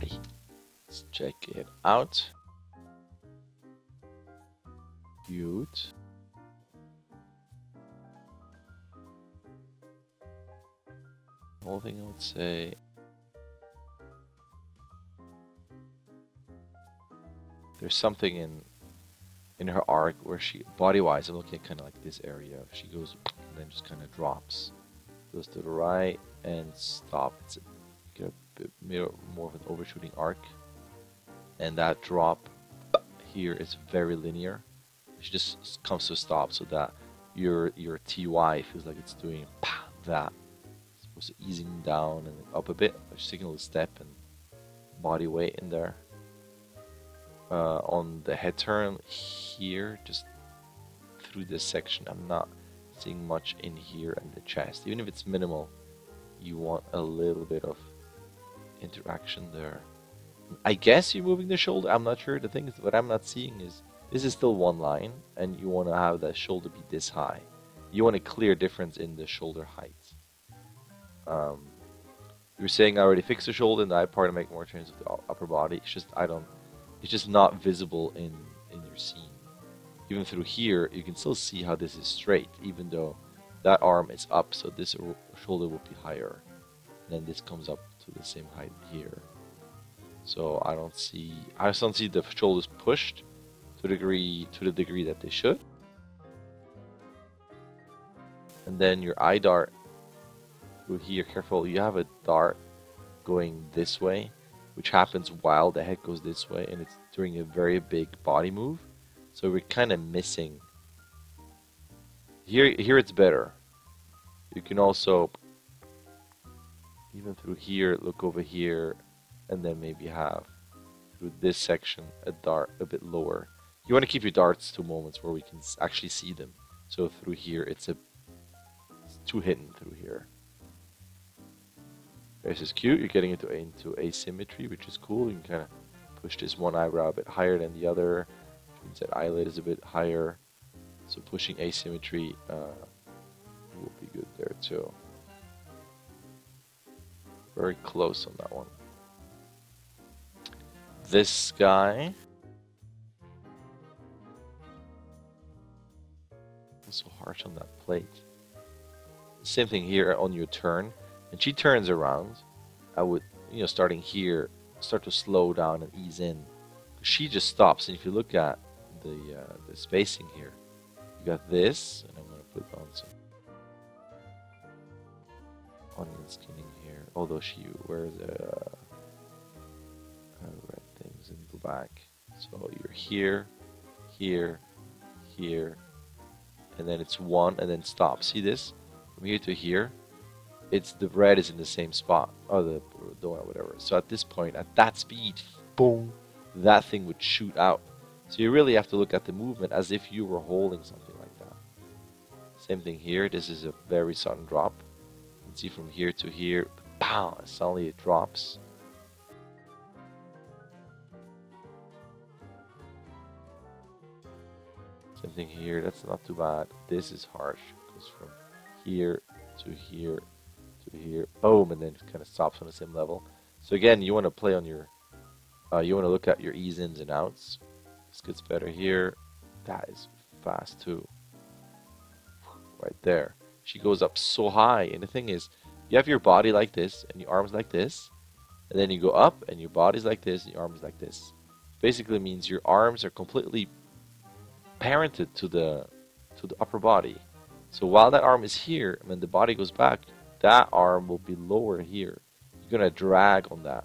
party. Let's check it out. Cute. Whole thing I would say. There's something in her arc where she, body-wise, I'm looking at kind of like this area. She goes and then just kind of drops. Goes to the right and stop. It's a bit more of an overshooting arc. And that drop here is very linear. She just comes to a stop so that your TY feels like it's doing that. It's supposed to easing down and up a bit. She's taking a little step and body weight in there. On the head turn here, just through this section, I'm not seeing much in here and the chest. Even if it's minimal, you want a little bit of interaction there. I guess you're moving the shoulder. I'm not sure. The thing is, what I'm not seeing is this is still one line, and you want to have that shoulder be this high. You want a clear difference in the shoulder height. You're saying I already fixed the shoulder and the eye part to make more turns of the upper body. It's just it's just not visible in your scene. Even through here, you can still see how this is straight, even though that arm is up, so this shoulder will be higher. And then this comes up to the same height here. So I just don't see the shoulders pushed to the degree that they should. And then your eye dart through here, careful, you have a dart going this way, which happens while the head goes this way, and it's doing a very big body move. So we're kind of missing. Here it's better. You can also, even through here, look over here, and then maybe have, through this section, a dart a bit lower. You want to keep your darts to moments where we can actually see them. So through here, it's too hidden through here. This is cute. You're getting into asymmetry, which is cool. You can kind of push this one eyebrow a bit higher than the other, which means that eyelid is a bit higher. So pushing asymmetry will be good there too. Very close on that one. This guy. So harsh on that plate. Same thing here on your turn. And she turns around. I would, starting here, start to slow down and ease in. She just stops, and if you look at the spacing here, you got this, and I'm gonna put on some onion skinning here. Although she wears red things, and go back. So you're here, here, here, and then it's one, and then stop. See this? From here to here. It's the red is in the same spot, or the door, or whatever. So at this point, at that speed, boom, that thing would shoot out. So you really have to look at the movement as if you were holding something like that. Same thing here. This is a very sudden drop. You can see from here to here, pow, suddenly it drops. Same thing here. That's not too bad. This is harsh. It goes from here to here. Here, boom, and then it kind of stops on the same level. So again, you want to play on your, you want to look at your ease ins and outs. This gets better here. That is fast too. Right there. She goes up so high, and the thing is, you have your body like this, and your arms like this, and then you go up, and your body's like this, and your arms like this. Basically means your arms are completely parented to the upper body. So while that arm is here, and then the body goes back, that arm will be lower here. You're gonna drag on that.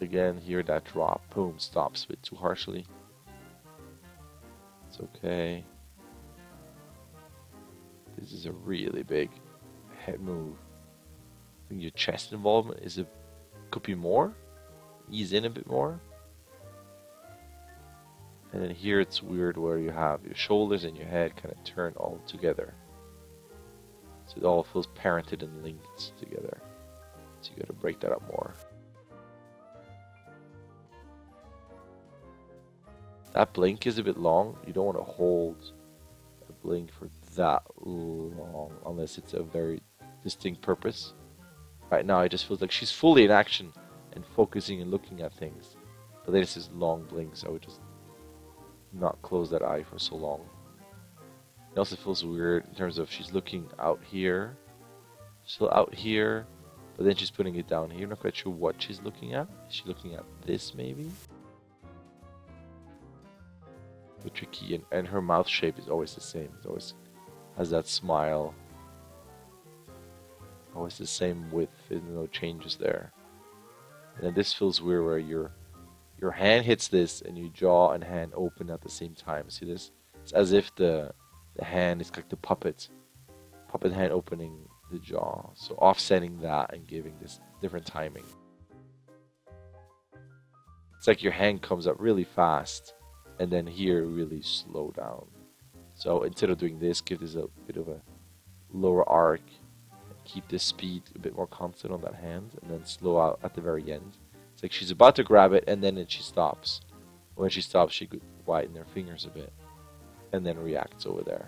Again, here that drop, boom, stops a bit too harshly. It's okay. This is a really big head move. I think your chest involvement could be more. Ease in a bit more. And then here it's weird where you have your shoulders and your head kind of turn all together. So it all feels parented and linked together. So you got to break that up more. That blink is a bit long. You don't want to hold a blink for that long unless it's a very distinct purpose. Right now, it just feels like she's fully in action and focusing and looking at things. But then it's this long blink, so I would just not close that eye for so long. It also feels weird in terms of she's looking out here, still out here, but then she's putting it down here. Not quite sure what she's looking at. Is she looking at this maybe? A bit tricky, and her mouth shape is always the same. It always has that smile. Always the same width, there's no changes there. And then this feels weird where your hand hits this and your jaw and hand open at the same time. See this? It's as if the hand is like the puppet hand opening the jaw. So offsetting that and giving this different timing. It's like your hand comes up really fast and then here really slow down. So instead of doing this, give this a bit of a lower arc. Keep the speed a bit more constant on that hand and then slow out at the very end. It's like she's about to grab it and then she stops. When she stops, she could widen her fingers a bit and then reacts over there.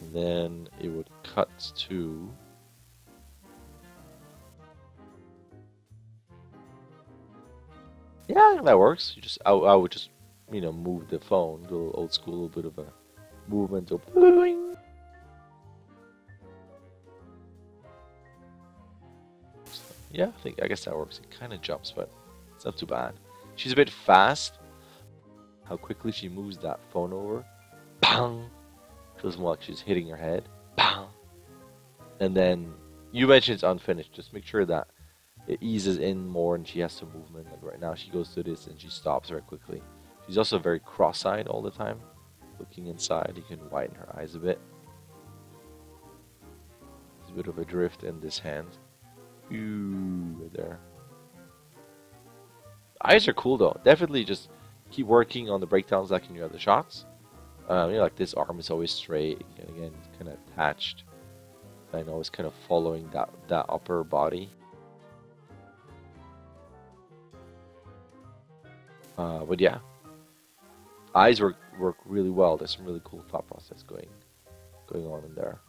And then it would cut to yeah, that works. You just I would just, you know, move the phone, do a little old school, a little bit of a movement of bling. Yeah, I guess that works. It kind of jumps, but it's not too bad. She's a bit fast. How quickly she moves that phone over. Bang! Feels more like she's hitting her head. Bang! And then you mentioned it's unfinished. Just make sure that it eases in more and she has some movement. Like right now she goes to this and she stops very quickly. She's also very cross-eyed all the time. Looking inside, you can widen her eyes a bit. There's a bit of a drift in this hand. Ooh, there. Eyes are cool though. Definitely just keep working on the breakdowns like in your other shots. You know, like this arm is always straight and again it's kind of attached. I know it's kind of following that upper body. But yeah, eyes work really well. There's some really cool thought process going on in there.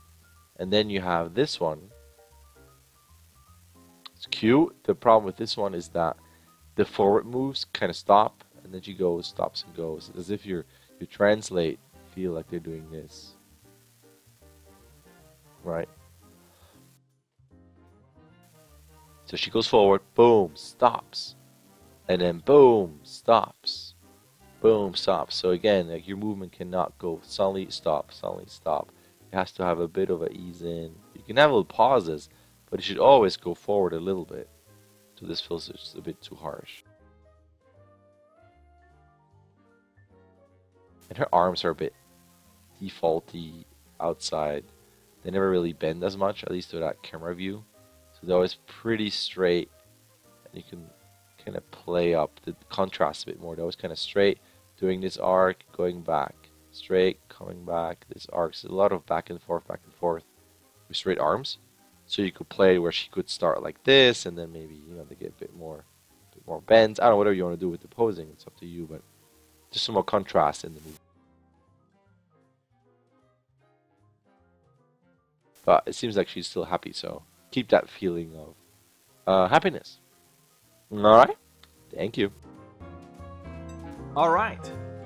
And then you have this one. It's cute. The problem with this one is that the forward moves kind of stop, and then she goes, stops, and goes. It's as if you translate feel like they're doing this, right? So she goes forward, boom, stops, and then boom, stops, boom, stops. So again, like your movement cannot go suddenly stop, suddenly stop. It has to have a bit of an ease in. You can have little pauses. But it should always go forward a little bit. So this feels just a bit too harsh. And her arms are a bit defaulty outside. They never really bend as much, at least without camera view. So they're always pretty straight. And you can kind of play up the contrast a bit more. They're always kind of straight, doing this arc, going back. Straight, coming back, this arc. So a lot of back and forth with straight arms. So you could play where she could start like this, and then maybe, you know, they get a bit more bends. I don't know, whatever you want to do with the posing, it's up to you, but just some more contrast in the movie. But it seems like she's still happy, so keep that feeling of happiness. Alright, thank you. Alright,